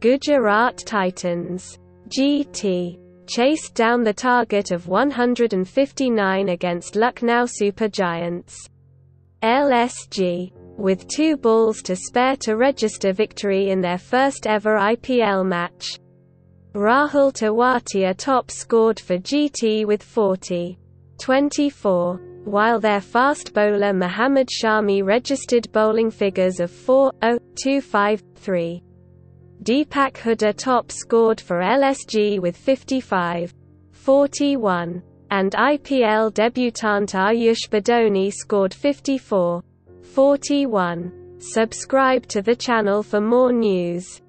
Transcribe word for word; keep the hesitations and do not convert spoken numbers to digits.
Gujarat Titans (G T) chased down the target of one hundred fifty-nine against Lucknow Super Giants (L S G) with two balls to spare to register victory in their first ever I P L match. Rahul Tewatia top scored for G T with forty twenty-four, while their fast bowler Mohammad Shami registered bowling figures of four, oh, two, five, three. Deepak Hooda top scored for L S G with fifty-five forty-one, and I P L debutant Ayush Badoni scored fifty-four forty-one. Subscribe to the channel for more news.